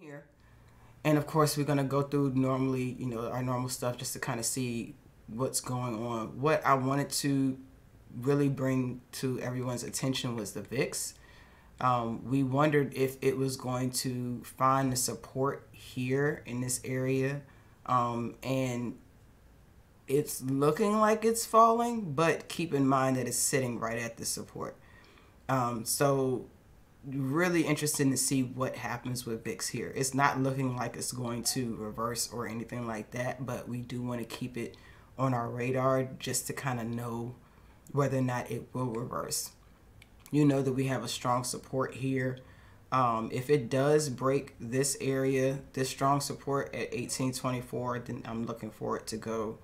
Here, and of course we're going to go through normally, you know, our normal stuff just to kind of see what's going on. What I wanted to really bring to everyone's attention was the Vicks. We wondered if it was going to find the support here in this area, and it's looking like it's falling, but keep in mind that it's sitting right at the support. So really interesting to see what happens with Vicks here. It's not looking like it's going to reverse or anything like that, but we do want to keep it on our radar just to kind of know whether or not it will reverse. You know that we have a strong support here. If it does break this area, this strong support at 1824, then I'm looking for it to go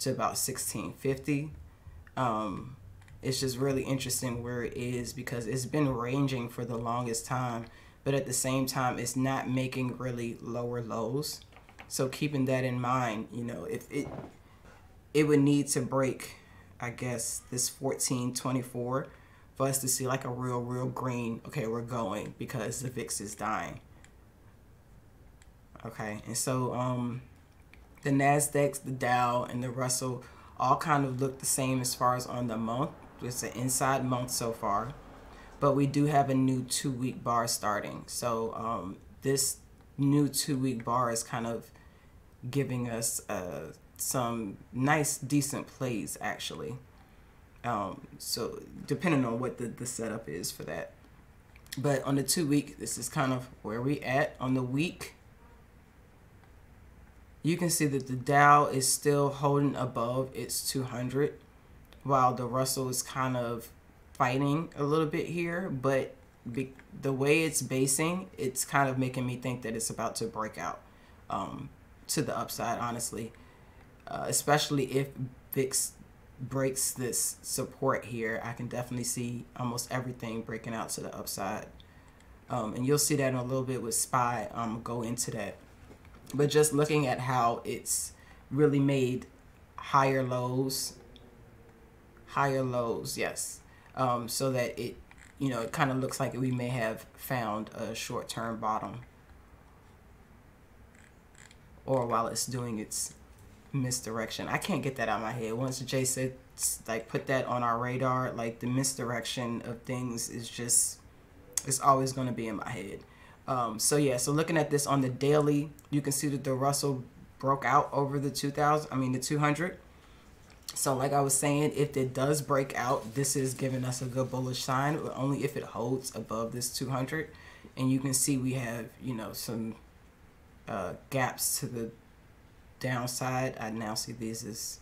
to about 1650. It's just really interesting where it is because it's been ranging for the longest time, but at the same time, it's not making really lower lows. So keeping that in mind, you know, if it would need to break, I guess, this 1424 for us to see like a real green, okay, we're going, because the VIX is dying. Okay, and so the Nasdaq's, the Dow, and the Russell all kind of look the same as far as on the month. It's an inside month so far, but we do have a new 2-week bar starting. So this new 2-week bar is kind of giving us some nice, decent plays actually. So depending on what the setup is for that. But on the 2-week, this is kind of where we at on the week. You can see that the Dow is still holding above its 200, while the Russell is kind of fighting a little bit here, but the way it's basing, it's kind of making me think that it's about to break out to the upside, honestly, especially if VIX breaks this support here. I can definitely see almost everything breaking out to the upside, and you'll see that in a little bit with SPY. Go into that. But just looking at how it's really made higher lows, yes. So that it, you know, it kind of looks like we may have found a short-term bottom, or while it's doing its misdirection. I can't get that out of my head. Once Jay said, like, put that on our radar, like the misdirection of things is just, it's always going to be in my head. So yeah, so looking at this on the daily, you can see that the Russell broke out over the 200. So like I was saying, if it does break out, this is giving us a good bullish sign, but only if it holds above this 200. And you can see we have, you know, some gaps to the downside. I now see these as,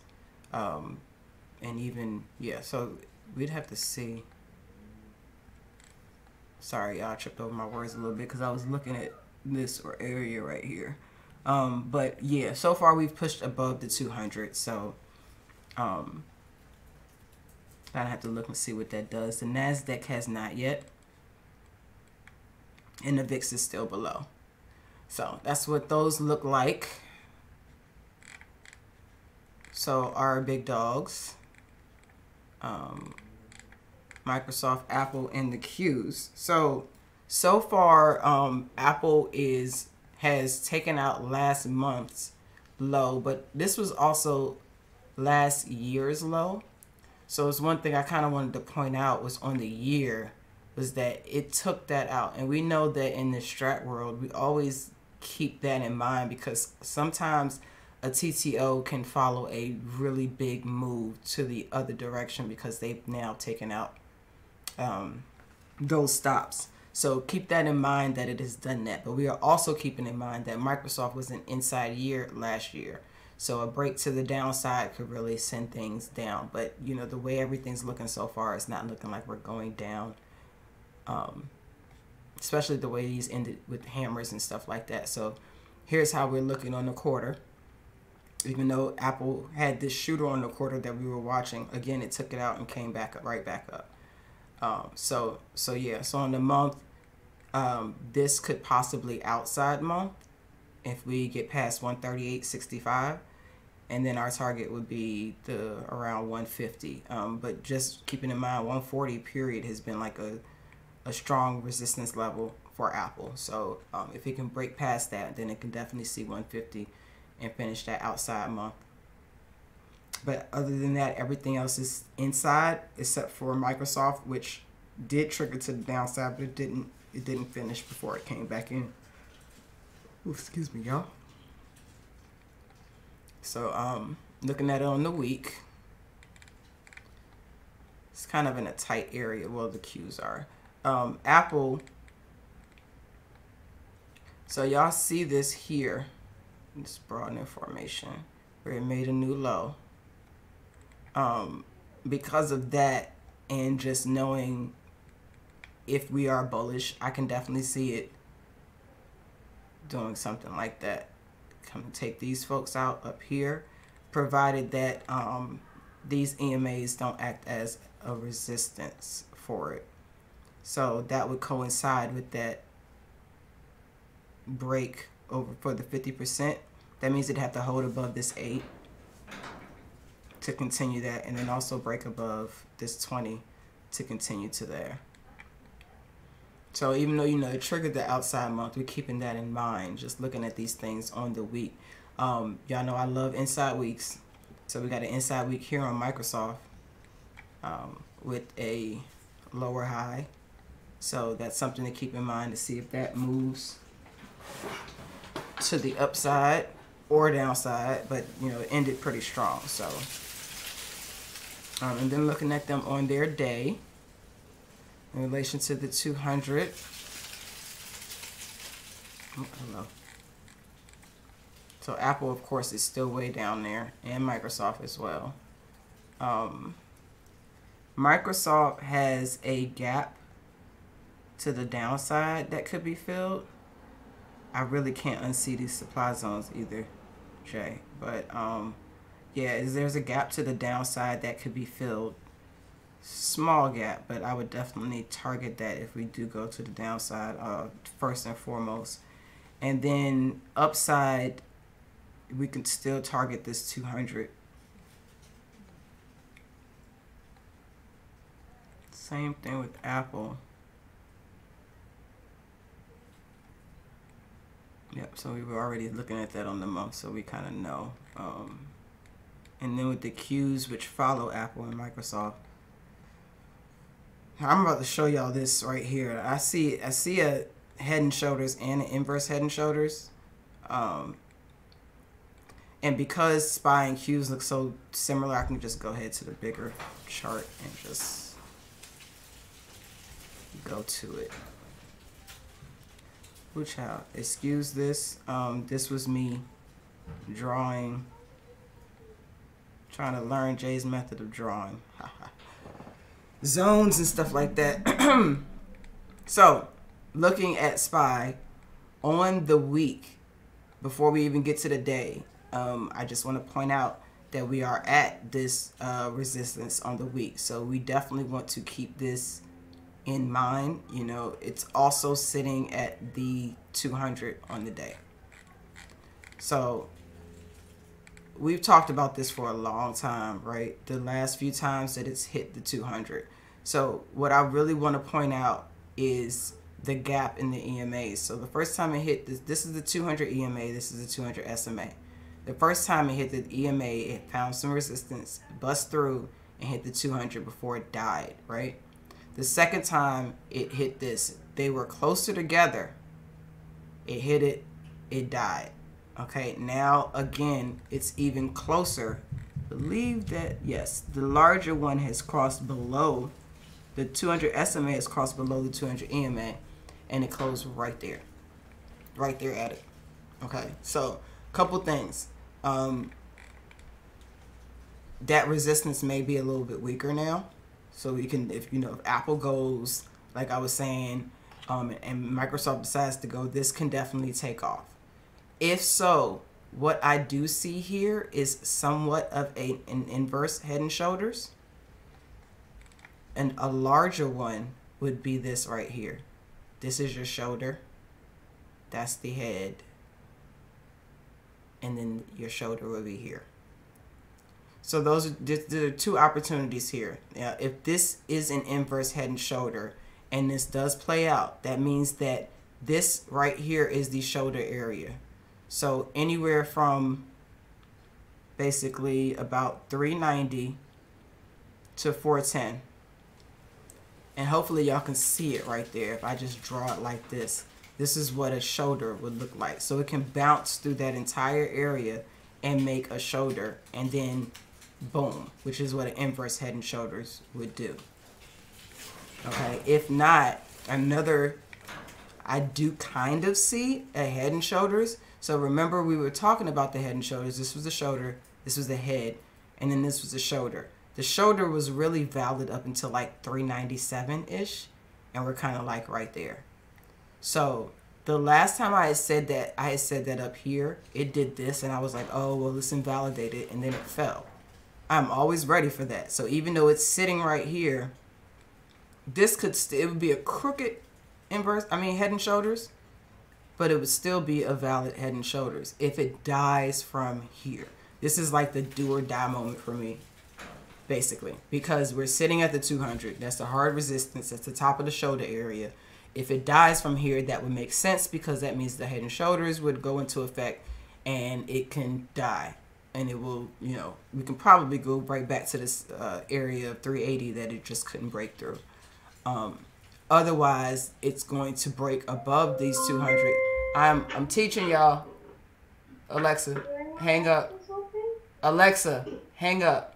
and even, yeah, so we'd have to see. Sorry, y'all, tripped over my words a little bit because I was looking at this area right here. But yeah, so far we've pushed above the 200. So I have to look and see what that does. The Nasdaq has not yet, and the VIX is still below. So that's what those look like. So our big dogs, Microsoft, Apple, and the Qs. So far, Apple has taken out last month's low, but this was also last year's low. So it's one thing I kind of wanted to point out was on the year, was that it took that out. And we know that in the strat world, we always keep that in mind because sometimes a TTO can follow a really big move to the other direction because they've now taken out those stops. So keep that in mind that it has done that, but we are also keeping in mind that Microsoft was an inside year last year, so a break to the downside could really send things down. But you know, the way everything's looking so far, it's not looking like we're going down, especially the way these ended with hammers and stuff like that. So here's how we're looking on the quarter. Even though Apple had this shooter on the quarter that we were watching, again, it took it out and came back up, right back up. So yeah, so on the month, this could possibly outside month if we get past 138.65, and then our target would be around 150. But just keeping in mind, 140 period has been like a strong resistance level for Apple. So if it can break past that, then it can definitely see 150 and finish that outside month. But other than that, everything else is inside except for Microsoft, which did trigger to the downside, but it didn't finish before it came back in. Ooh, excuse me, y'all. So looking at it on the week, it's kind of in a tight area. Well, the cues are Apple. So y'all see this here, this broad information where it made a new low. Because of that, and just knowing if we are bullish, I can definitely see it doing something like that. Come take these folks out up here, provided that these EMAs don't act as a resistance for it. So that would coincide with that break over for the 50%. That means it'd have to hold above this 8 to continue that, and then also break above this 20 to continue to there. So even though, you know, it triggered the outside month, we're keeping that in mind, just looking at these things on the week. Y'all know I love inside weeks. So we got an inside week here on Microsoft with a lower high. So that's something to keep in mind to see if that moves to the upside or downside, but, you know, it ended pretty strong. So, and then looking at them on their day in relation to the 200, I don't know. So Apple, of course, is still way down there, and Microsoft as well. Microsoft has a gap to the downside that could be filled. I really can't unsee these supply zones either, Jay. But yeah, there's a gap to the downside that could be filled. Small gap, but I would definitely target that if we do go to the downside first and foremost. And then upside, we can still target this 200. Same thing with Apple. Yep, so we were already looking at that on the month, so we kind of know. And then with the cues which follow Apple and Microsoft, I'm about to show y'all this right here. I see a head and shoulders and an inverse head and shoulders. And because SPY and Qs look so similar, I can just go ahead to the bigger chart and just go to it. Ooh, child, excuse this. This was me drawing, trying to learn Jay's method of drawing. Zones and stuff like that. So, looking at SPY on the week, before we even get to the day, I just want to point out that we are at this resistance on the week. So we definitely want to keep this in mind. You know, it's also sitting at the 200 on the day. So we've talked about this for a long time, right? The last few times that it's hit the 200. So what I really want to point out is the gap in the EMAs. So the first time it hit this, this is the 200 EMA, this is the 200 SMA. The first time it hit the EMA, it found some resistance, bust through, and hit the 200 before it died, right? The second time it hit this, they were closer together. It hit it, it died. Okay, now again, it's even closer. I believe that, yes, the larger one has crossed below. The 200 SMA has crossed below the 200 EMA, and it closed right there. Right there at it. Okay, so couple things. That resistance may be a little bit weaker now. So we can, if, you know, if Apple goes, like I was saying, and Microsoft decides to go, this can definitely take off. If so, what I do see here is somewhat of an inverse head and shoulders. And a larger one would be this right here. This is your shoulder. That's the head. And then your shoulder will be here. So those are, there are two opportunities here. Now, if this is an inverse head and shoulder, and this does play out, that means that This right here is the shoulder area. So anywhere from basically about 390 to 410. And hopefully y'all can see it right there. If I just draw it like this, this is what a shoulder would look like. So it can bounce through that entire area and make a shoulder, and then boom, which is what an inverse head and shoulders would do. Okay, if not, another, I do kind of see a head and shoulders. So remember we were talking about the head and shoulders. This was the shoulder, this was the head, and then this was the shoulder. The shoulder was really valid up until like 397-ish, and we're kind of like right there. So the last time I had said that up here, it did this, and I was like, oh, well, it's invalidated, and then it fell. I'm always ready for that. So even though it's sitting right here, this could still be a crooked inverse, I mean head and shoulders, but it would still be a valid head and shoulders if it dies from here. This is like the do or die moment for me, basically, because we're sitting at the 200. That's the hard resistance. That's the top of the shoulder area. If it dies from here, that would make sense because that means the head and shoulders would go into effect and it can die. And it will, you know, we can probably go right back to this area of 380 that it just couldn't break through. Otherwise, it's going to break above these 200. I'm teaching y'all. Alexa, hang up. Alexa, hang up.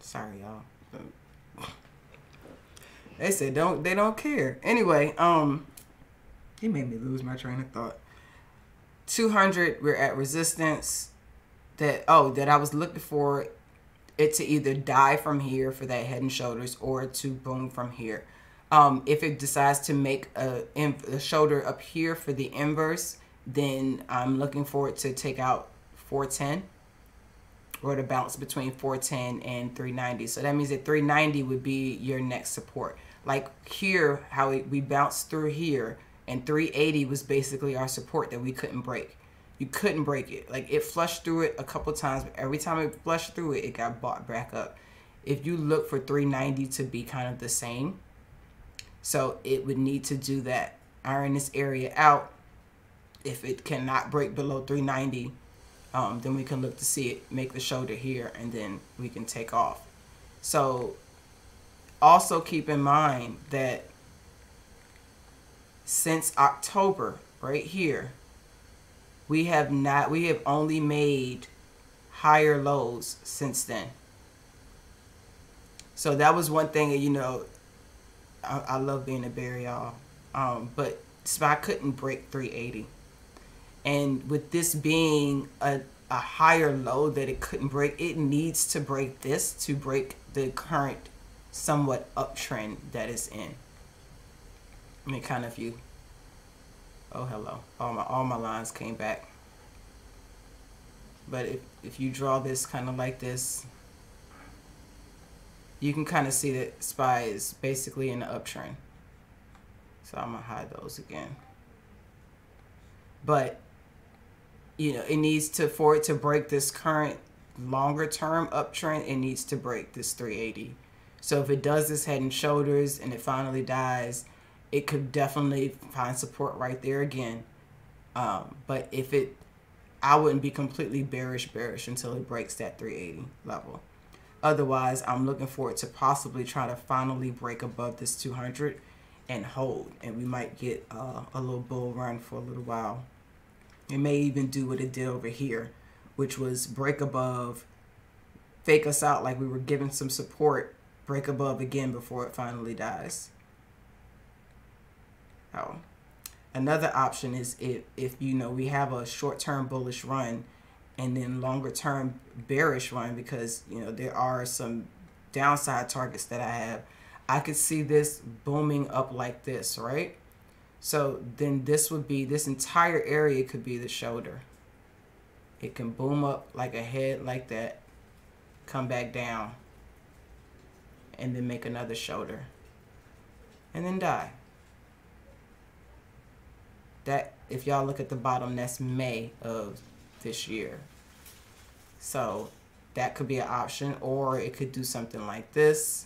Sorry, y'all. They said they don't care. Anyway, he made me lose my train of thought. 200, we're at resistance. That I was looking for it to either die from here for that head and shoulders or to boom from here. If it decides to make a shoulder up here for the inverse, then I'm looking for it to take out 410 or to bounce between 410 and 390. So that means that 390 would be your next support. Like here, how we bounced through here, and 380 was basically our support that we couldn't break. You couldn't break it. Like, it flushed through it a couple times, but every time it flushed through it, it got bought back up. If you look for 390 to be kind of the same, so it would need to do that. Iron this area out. If it cannot break below 390, then we can look to see it make the shoulder here, and then we can take off. So also keep in mind that since October, right here, we have only made higher lows since then. So that was one thing that, you know, I love being a bear, y'all. But SPY couldn't break 380. And with this being a higher low that it couldn't break, it needs to break this to break the current somewhat uptrend that it's in. I mean, kind of you. Oh, hello. All my lines came back. But if you draw this kind of like this, you can kind of see that SPY is basically in the uptrend. So I'm going to hide those again. But, you know, it needs to, for it to break this current longer term uptrend, it needs to break this 380. So if it does this head and shoulders and it finally dies, it could definitely find support right there again. But if it, I wouldn't be completely bearish until it breaks that 380 level. Otherwise, I'm looking for it to possibly try to finally break above this 200 and hold. And we might get a little bull run for a little while. It may even do what it did over here, which was break above, fake us out like we were given some support, break above again before it finally dies. Oh. Another option is if you know we have a short-term bullish run and then longer-term bearish run, because you know there are some downside targets that I have. I could see this booming up like this, right? So then this would be, this entire area could be the shoulder. It can boom up like a head like that, come back down, and then make another shoulder, and then die. That, if y'all look at the bottom, that's May of this year. So that could be an option, or it could do something like this,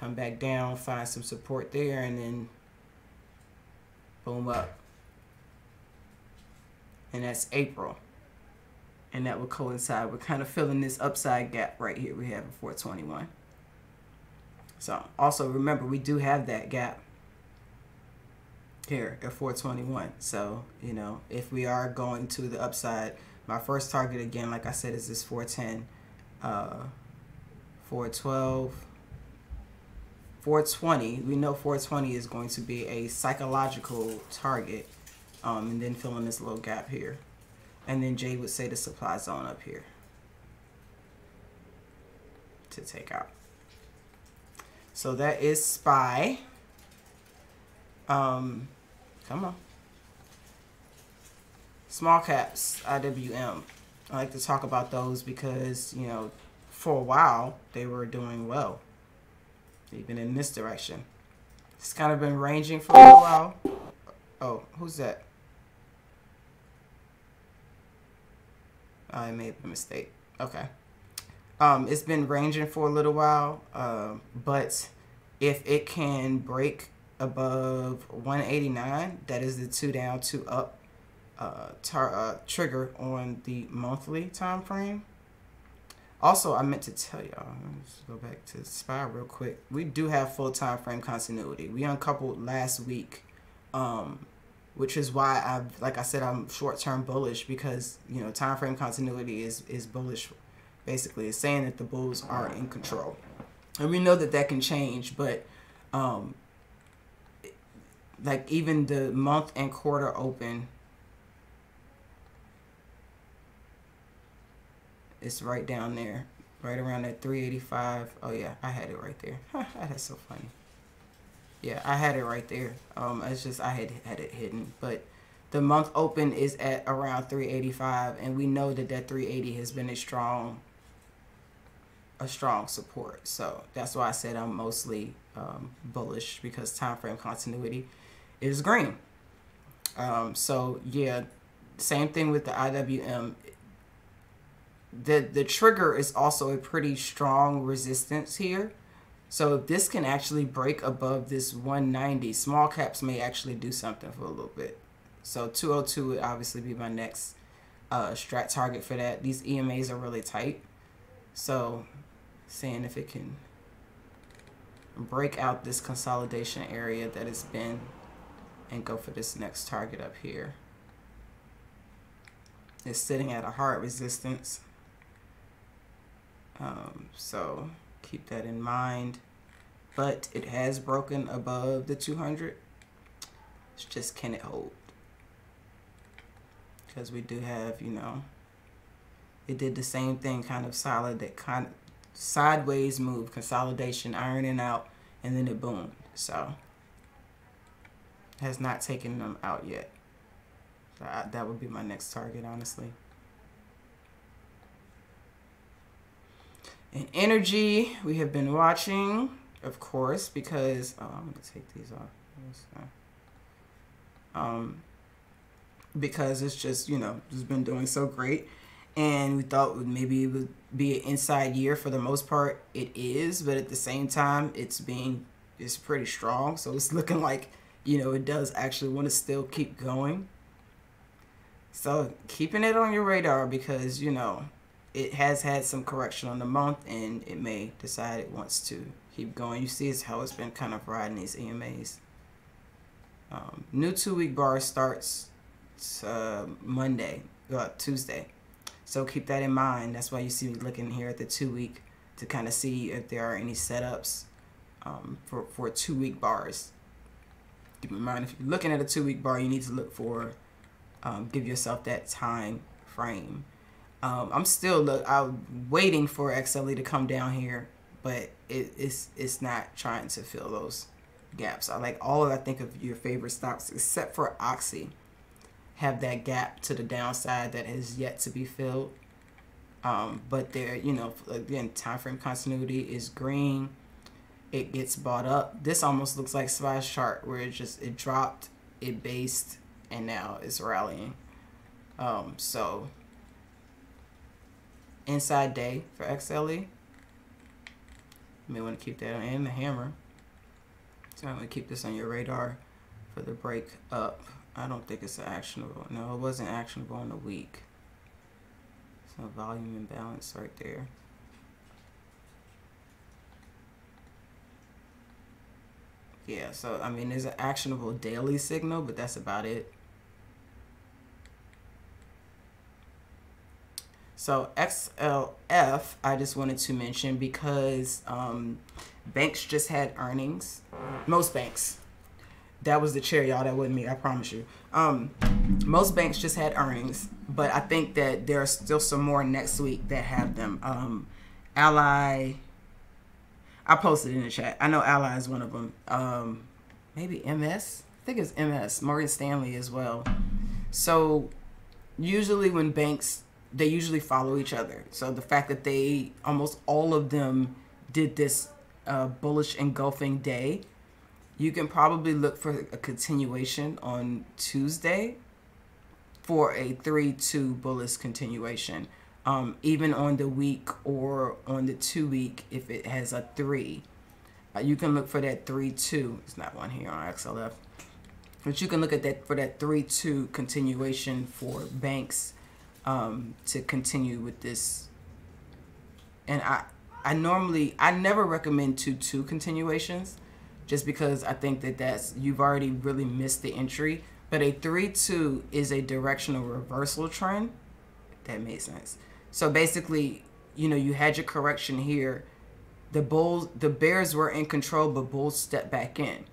come back down, find some support there, and then boom up. And that's April. And that will coincide. We're kind of filling this upside gap right here we have in 421. So also remember, we do have that gap here at 421. So, you know, if we are going to the upside, my first target again, like I said, is this 410, 412, 420. We know 420 is going to be a psychological target, and then filling this little gap here. And then Jay would say the supply zone up here to take out. So that is SPY. Come on. Small caps, IWM. I like to talk about those because, you know, for a while they were doing well, even in this direction. It's kind of been ranging for a little while. Oh, who's that? I made a mistake. Okay. It's been ranging for a little while, but if it can break above 189, that is the 2 down, 2 up trigger on the monthly time frame. Also, I meant to tell y'all, let's go back to SPY real quick. We do have full time frame continuity. We uncoupled last week, which is why I'm short-term bullish, because, you know, time frame continuity is bullish. Basically, it's saying that the bulls are in control, and we know that that can change. But like even the month and quarter open, it's right down there, right around that 385. Oh yeah, I had it right there. That's so funny. Yeah, I had it right there. It's just I had it hidden. But the month open is at around 385, and we know that that 380 has been a strong support. So that's why I said I'm mostly bullish, because time frame continuity is green. So yeah, same thing with the IWM. The trigger is also a pretty strong resistance here. So if this can actually break above this 190, small caps may actually do something for a little bit. So 202 would obviously be my next strat target for that. These EMAs are really tight. So seeing if it can break out this consolidation area that it's been and go for this next target up here. It's sitting at a hard resistance. So keep that in mind, but it has broken above the 200. It's just, can it hold? Because we do have, you know, it did the same thing, kind of solid, that kind of sideways move, consolidation, ironing out, and then it boomed. So has not taken them out yet. So that would be my next target, honestly. And energy, we have been watching, of course, because I'm gonna take these off. Because it's just, you know, it's been doing so great, and we thought maybe it would be an inside year. For the most part, it is, but at the same time, it's pretty strong. So it's looking like, you know, it does actually want to still keep going. So keeping it on your radar, because, you know, it has had some correction on the month, and it may decide it wants to keep going. You see how it's been kind of riding these EMAs. New 2-week bar starts Tuesday. So keep that in mind. That's why you see me looking here at the 2-week to kind of see if there are any setups for 2-week bars. Keep in mind, if you're looking at a 2-week bar, you need to look for, give yourself that time frame. I'm still waiting for XLE to come down here, but it's not trying to fill those gaps. I like all of, I think, of your favorite stocks except for Oxy have that gap to the downside that is yet to be filled. But there, you know, again, time frame continuity is green. It gets bought up. This almost looks like SPY's chart, where it dropped, it based, and now it's rallying. So inside day for XLE. You may want to keep that on, and the hammer. So I'm going to keep this on your radar for the break up. I don't think it's actionable. No, it wasn't actionable on the week. So volume and balance right there. Yeah, so I mean, there's an actionable daily signal, but that's about it. So XLF, I just wanted to mention because banks just had earnings. Most banks. That was the chair, y'all. That wasn't me, I promise you. Most banks just had earnings, but I think that there are still some more next week that have them. Ally, I posted in the chat. I know Ally is one of them. Maybe MS? I think it's MS. Morgan Stanley as well. So usually when banks... they usually follow each other. So the fact that they, almost all of them did this bullish engulfing day, you can probably look for a continuation on Tuesday for a 3-2 bullish continuation. Even on the week or on the 2 week, if it has a 3, you can look for that 3-2. It's not one here on XLF, but you can look at that for that 3-2 continuation for banks. To continue with this, and I never recommend 2-2 continuations, just because I think that you've already really missed the entry. But a 3-2 is a directional reversal trend. If that made sense. So basically, you know, you had your correction here. The bears were in control, but bulls stepped back in.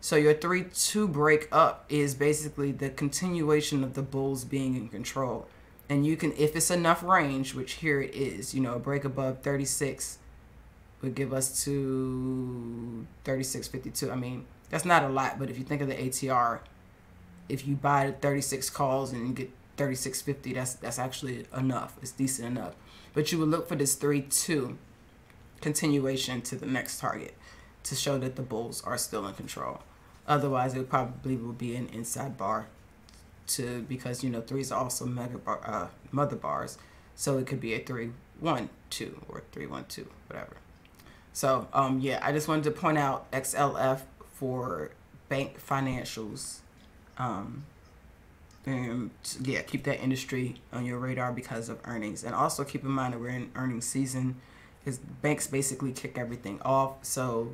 So your 3-2 break up is basically the continuation of the bulls being in control. And you can, if it's enough range, which here it is, you know, a break above 36 would give us to 36.52. I mean, that's not a lot, but if you think of the ATR, if you buy 36 calls and you get 36.50, that's actually enough. It's decent enough. But you would look for this 3-2 continuation to the next target to show that the bulls are still in control. Otherwise, it probably will be an inside bar. Because you know, threes are also mother bars, so it could be a 3-1-2 or 3-1-2, whatever. So yeah, I just wanted to point out XLF for bank financials, and yeah, keep that industry on your radar because of earnings, and also keep in mind that we're in earnings season, because banks basically kick everything off. So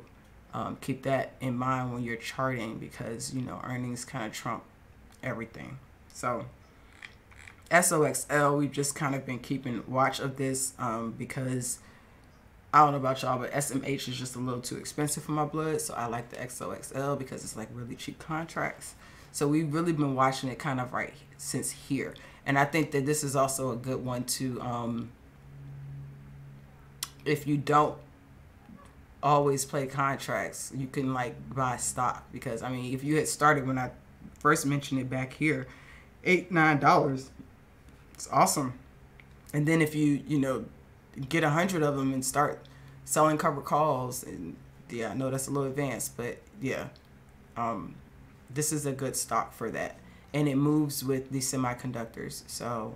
keep that in mind when you're charting, because you know, earnings kind of trump everything. So SOXL, we've just kind of been keeping watch of this because I don't know about y'all, but SMH is just a little too expensive for my blood, so I like the XOXL because it's like really cheap contracts. So we've really been watching it kind of right since here, and I think that this is also a good one to if you don't always play contracts, you can like buy stock, because I mean, if you had started when I first mentioned it back here, $8, $9, it's awesome. And then if you know, get 100 of them and start selling cover calls, and yeah, I know that's a little advanced, but yeah, this is a good stock for that, and it moves with the semiconductors. So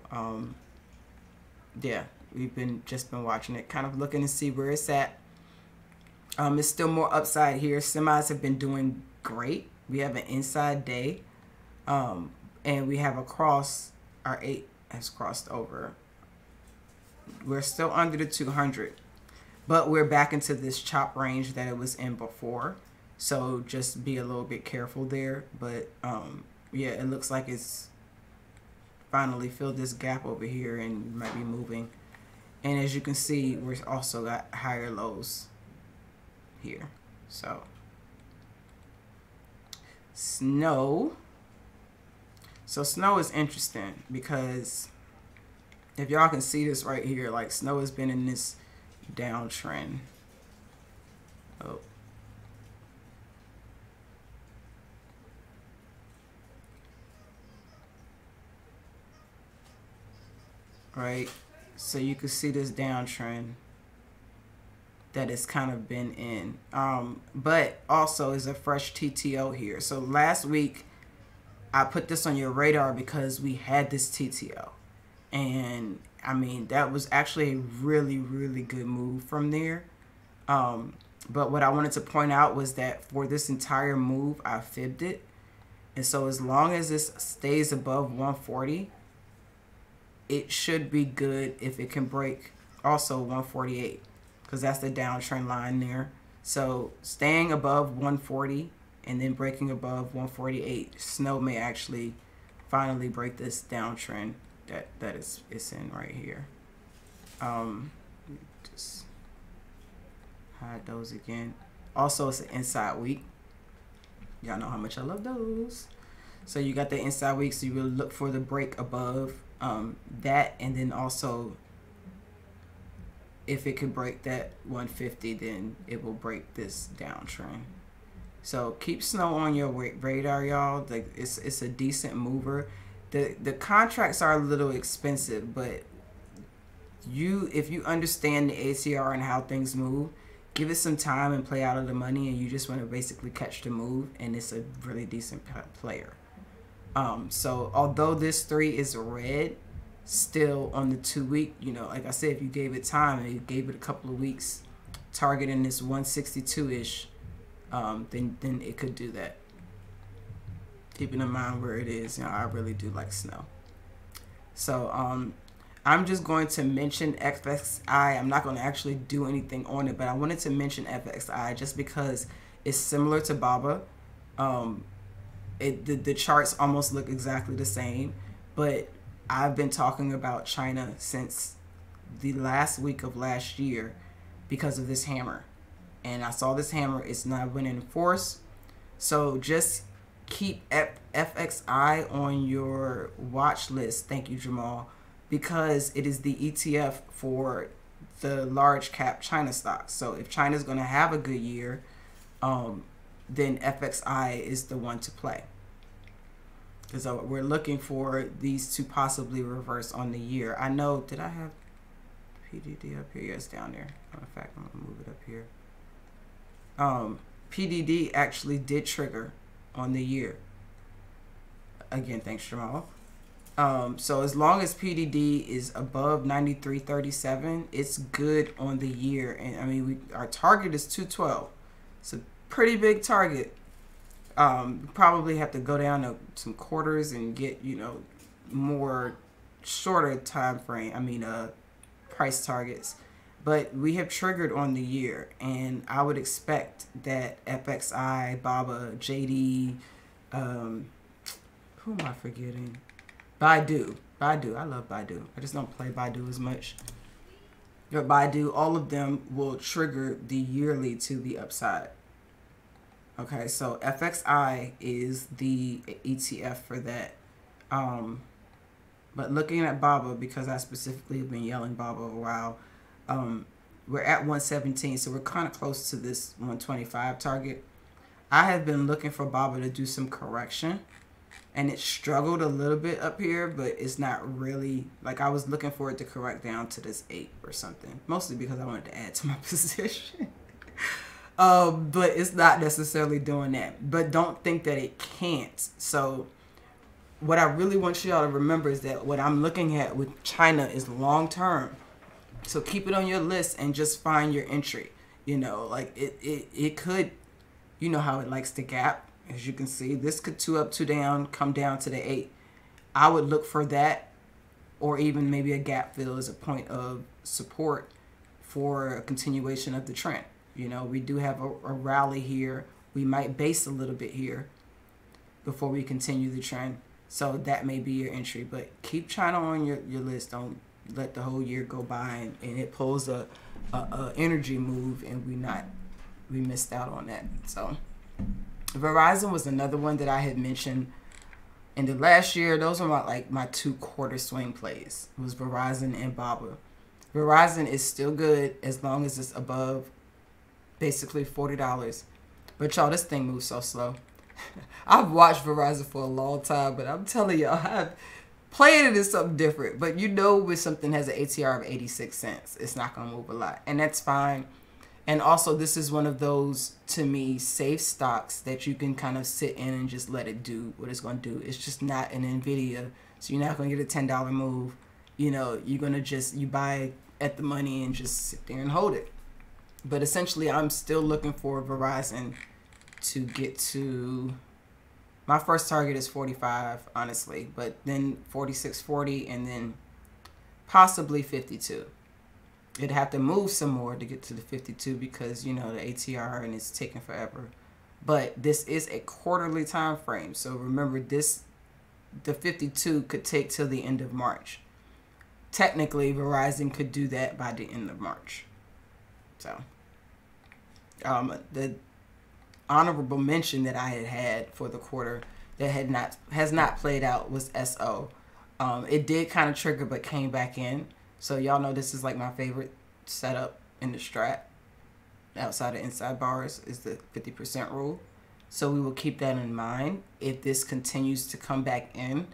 yeah, we've just been watching it, kind of looking to see where it's at. It's still more upside here. Semis have been doing great. We have an inside day, and we have a cross. Our 8 has crossed over. We're still under the 200, but we're back into this chop range that it was in before. So just be a little bit careful there. But yeah, it looks like it's finally filled this gap over here and might be moving. And as you can see, we've also got higher lows here. So snow is interesting, because if y'all can see this right here, like snow has been in this downtrend. Oh, right, so you can see this downtrend that it's kind of been in, but also is a fresh TTO here. So last week I put this on your radar because we had this TTO, and I mean, that was actually a really, really good move from there. But what I wanted to point out was that for this entire move, I fibbed it. And so as long as this stays above 140, it should be good if it can break also 148, because that's the downtrend line there. So staying above 140 and then breaking above 148, Snow may actually finally break this downtrend that it's in right here. Just hide those again. Also, it's an inside week. Y'all know how much I love those. So you got the inside week, so you will look for the break above that, and then also if it could break that 150, then it will break this downtrend. So keep Snow on your radar, y'all. Like, it's a decent mover. The contracts are a little expensive, but if you understand the ATR and how things move, give it some time and play out of the money, and you just want to basically catch the move, and it's a really decent player. So although this 3 is red, still on the 2 week, you know, like I said, if you gave it time and you gave it a couple of weeks, targeting this 162-ish, then it could do that. Keeping in mind where it is, you know, I really do like Snow. So I'm just going to mention FXI. I'm not going to actually do anything on it, but I wanted to mention FXI just because it's similar to BABA. The charts almost look exactly the same, but I've been talking about China since the last week of last year because of this hammer. And I saw this hammer. It's not winning force. So just keep FXI on your watch list. Thank you, Jamal. Because it is the ETF for the large cap China stocks. So if China's going to have a good year, then FXI is the one to play. Because we're looking for these to possibly reverse on the year. I know, did I have PDD up here? Yes, down there. In fact, I'm going to move it up here. PDD actually did trigger on the year. Again, thanks, Jamal. So as long as PDD is above 93.37, it's good on the year. And I mean, our target is 212. It's a pretty big target. Probably have to go down to some quarters and get, you know, more shorter time frame. I mean, price targets. But we have triggered on the year, and I would expect that FXI, BABA, JD, who am I forgetting? Baidu. I love Baidu. I just don't play Baidu as much. But Baidu, all of them will trigger the yearly to the upside. Okay, so FXI is the ETF for that. But looking at BABA, because I specifically have been yelling BABA a while, we're at 117, so we're kind of close to this 125 target. I have been looking for BABA to do some correction, and it struggled a little bit up here, but it's not really, like, I was looking for it to correct down to this 8 or something, mostly because I wanted to add to my position. But it's not necessarily doing that, but don't think that it can't. So what I really want y'all to remember is that what I'm looking at with China is long term. So keep it on your list and just find your entry. You know, like it could, you know how it likes to gap. As you can see, this could 2 up, 2 down, come down to the 8. I would look for that, or even maybe a gap fill as a point of support for a continuation of the trend. You know, we do have a rally here. We might base a little bit here before we continue the trend. So that may be your entry, but keep China on your list. Don't let the whole year go by and it pulls a energy move and we missed out on that. So Verizon was another one that I had mentioned in the last year. Those are my 2 quarter swing plays. It was Verizon and BABA. Verizon is still good as long as it's above basically $40. But y'all, this thing moves so slow. I've watched Verizon for a long time, but I'm telling y'all, I've played it as something different. But you know, when something has an ATR of 86 cents, it's not going to move a lot. And that's fine. And also, this is one of those, to me, safe stocks that you can kind of sit in and just let it do what it's going to do. It's just not an NVIDIA, so you're not going to get a $10 move. You know, you're going to just, you buy at the money and just sit there and hold it. But essentially, I'm still looking for Verizon to get to. My first target is 45, honestly, but then 46, 40, and then possibly 52. It'd have to move some more to get to the 52 because, you know, the ATR and it's taking forever. But this is a quarterly time frame. So remember, the 52 could take till the end of March. Technically, Verizon could do that by the end of March. So the honorable mention that I had for the quarter that has not played out was SO. It did kind of trigger but came back in. So y'all know this is like my favorite setup in the Strat outside of inside bars is the 50% rule. So we will keep that in mind. If this continues to come back in,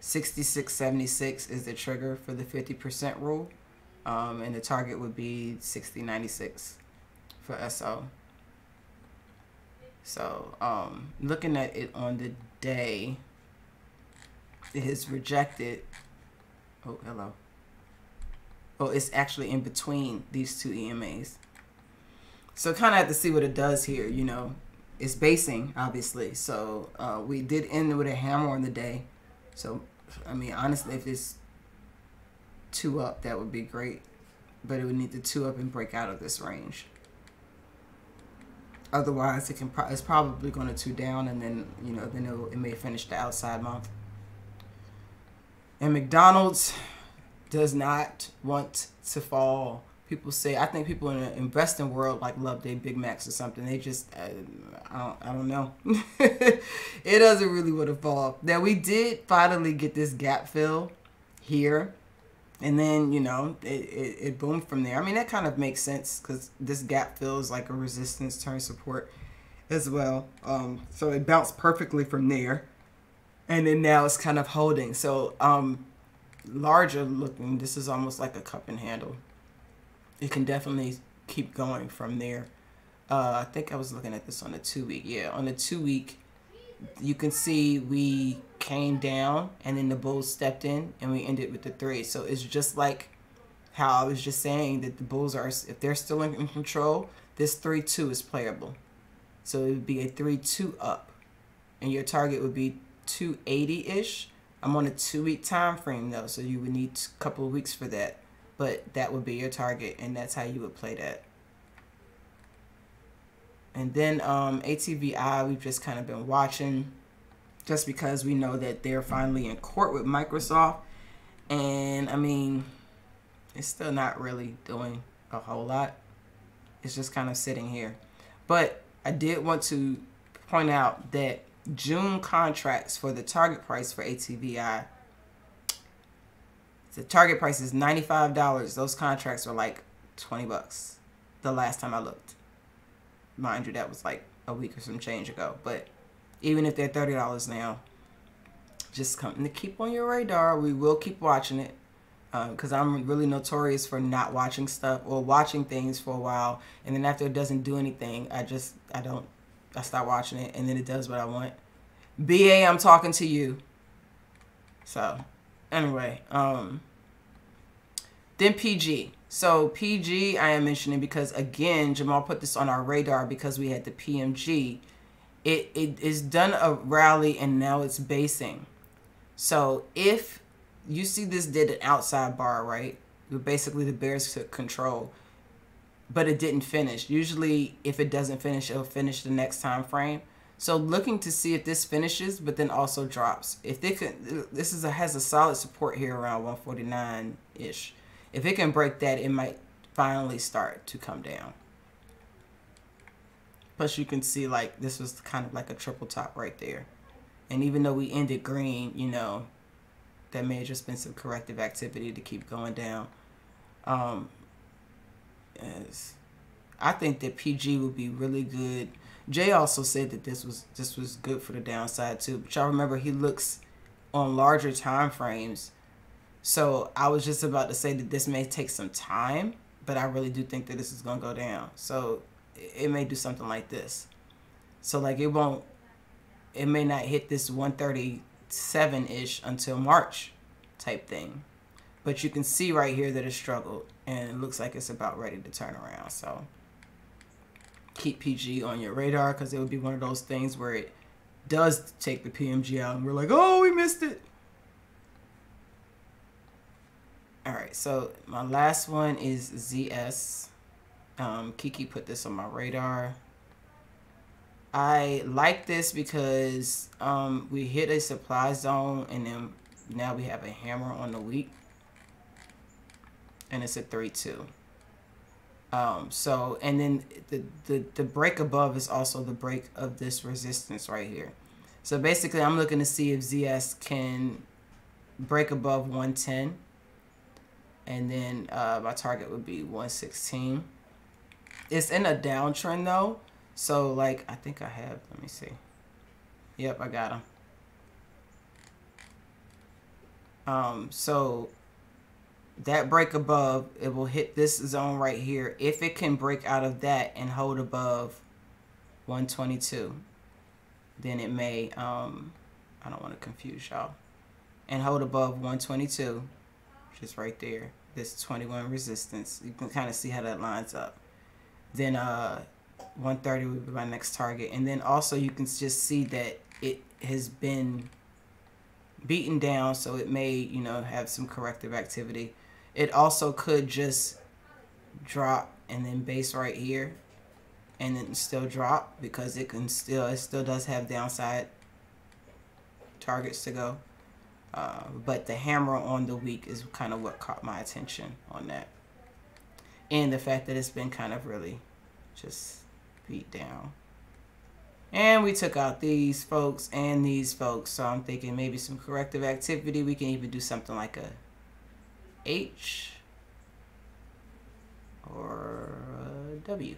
66.76 is the trigger for the 50% rule. And the target would be 60.96 for SO. So looking at it on the day, it is rejected. Oh, hello. Oh, it's actually in between these two EMAs. So kind of have to see what it does here, you know. It's basing, obviously. So we did end with a hammer on the day. So, I mean, honestly, if it's 2 up, that would be great. But it would need to 2 up and break out of this range. Otherwise, it's probably going to 2 down, and then, you know, then it may finish the outside month. And McDonald's does not want to fall. People say, I think people in the investing world like love their Big Macs or something. They just, I don't know. It doesn't really want to fall. Now, we did finally get this gap fill here. And then, you know, it boomed from there. I mean, that kind of makes sense because this gap fill is like a resistance turn support as well. So it bounced perfectly from there. And then now it's kind of holding. So larger looking, this is almost like a cup and handle. It can definitely keep going from there. I think I was looking at this on the 2-week. Yeah, on the 2-week, you can see we came down and then the bulls stepped in and we ended with the 3. So it's just like how I was just saying that the bulls are, if they're still in control, this 3-2 is playable. So it would be a 3-2 up. And your target would be 280-ish. I'm on a 2-week time frame though, so you would need a couple of weeks for that. But that would be your target, and that's how you would play that. And then ATVI, we've just kind of been watching just because we know that they're finally in court with Microsoft. And, I mean, it's still not really doing a whole lot. It's just kind of sitting here. But I did want to point out that June contracts for the target price for ATVI, the target price is $95. Those contracts were like 20 bucks the last time I looked. Mind you, that was like a week or some change ago. But even if they're $30 now, just something to keep on your radar. We will keep watching it because I'm really notorious for not watching stuff or watching things for a while. And then after it doesn't do anything, I stop watching it, and then it does what I want. BA, I'm talking to you. So anyway, then PG. So PG I am mentioning because, again, Jamal put this on our radar because we had the PMG. It is done a rally, and now it's basing. So if you see this did an outside bar, right, basically the Bears took control, but it didn't finish. Usually if it doesn't finish, it'll finish the next time frame. So looking to see if this finishes, but then also drops. If they could, this is has a solid support here around 149-ish. If it can break that, it might finally start to come down. Plus you can see like this was kind of like a triple top right there. And even though we ended green, you know, that may have just been some corrective activity to keep going down. I think that PG would be really good. Jay also said that this was good for the downside too. But y'all remember he looks on larger time frames. So I was just about to say that this may take some time, but I really do think that this is going to go down. So it may do something like this. So like it may not hit this 137-ish until March type thing. But you can see right here that it struggled and it looks like it's about ready to turn around. So keep PG on your radar, because it would be one of those things where it does take the PMG out and we're like, oh, we missed it. All right, so my last one is ZS. Kiki put this on my radar. I like this because we hit a supply zone, and then now we have a hammer on the wheat, and it's a 3-2. So, and then the break above is also the break of this resistance right here. So basically I'm looking to see if ZS can break above 110, and then my target would be 116. It's in a downtrend though. So like, I think I have, let me see. Yep, I got him. So that break above, it will hit this zone right here. If it can break out of that and hold above 122, then it may, I don't want to confuse y'all, and hold above 122, which is right there, this 21 resistance. You can kind of see how that lines up. Then 130 would be my next target. And then also you can just see that it has been beaten down, so it may, you know, have some corrective activity. It also could just drop and then base right here and then still drop, because it can still, it still does have downside targets to go, but the hammer on the week is kind of what caught my attention on that, and the fact that it's been kind of really just beat down. And we took out these folks and these folks, so I'm thinking maybe some corrective activity. We can even do something like a H or a W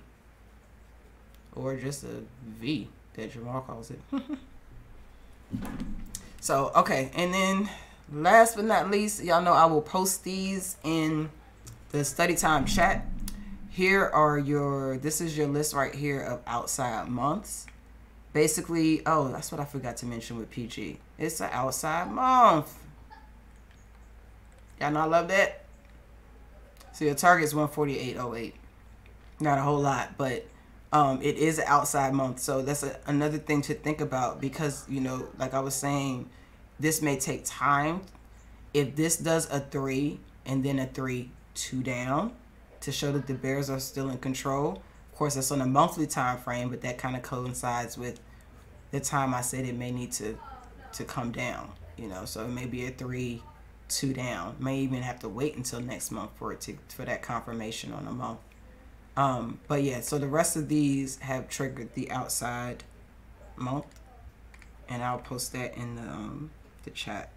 or just a V that Jamal calls it. So okay, and then last but not least, y'all know I will post these in the study time chat. Here are your, this is your list right here of outside months. Basically, oh, that's what I forgot to mention with PG. It's an outside month. Y'all know I love that. So your target's 148.08. Not a whole lot, but it is an outside month. So that's a, another thing to think about, because, you know, like I was saying, this may take time. If this does a 3 and then a 3-2 down to show that the Bears are still in control. Course, that's on a monthly time frame, but that kind of coincides with the time I said it may need to come down, you know. So it may be a 3-2 down, may even have to wait until next month for it to, for that confirmation on a month. But yeah, so the rest of these have triggered the outside month, and I'll post that in the chat.